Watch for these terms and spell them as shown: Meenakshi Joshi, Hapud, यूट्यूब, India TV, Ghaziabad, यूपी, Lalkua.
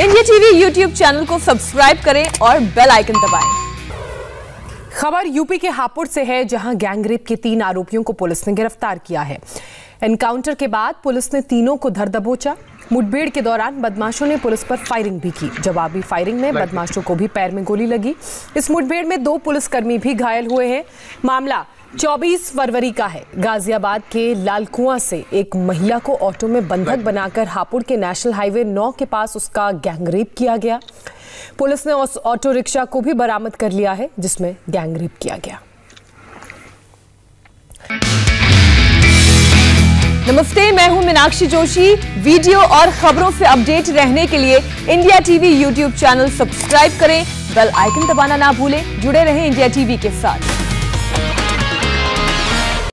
India TV यूट्यूब channel को subscribe करें और बेल आइकन दबाएं। खबर यूपी के हापुड़ से है, जहां गैंगरेप के 3 आरोपियों को पुलिस ने गिरफ्तार किया है। एनकाउंटर के बाद पुलिस ने तीनों को धर दबोचा। मुठभेड़ के दौरान बदमाशों ने पुलिस पर फायरिंग भी की। जवाबी फायरिंग में बदमाशों को भी पैर में गोली लगी। इस मुठभेड़ में 2 पुलिसकर्मी भी घायल हुए हैं। मामला 24 फरवरी का है। गाजियाबाद के लालकुआ से एक महिला को ऑटो में बंधक बनाकर हापुड़ के नेशनल हाईवे 9 के पास उसका गैंगरेप किया गया। पुलिस ने उस ऑटो रिक्शा को भी बरामद कर लिया है जिसमें गैंगरेप किया गया। नमस्ते, मैं हूं मीनाक्षी जोशी। वीडियो और खबरों से अपडेट रहने के लिए India TV यूट्यूब channel subscribe करें, बेल आइकन दबाना ना भूलें। जुड़े रहें इंडिया टीवी के साथ।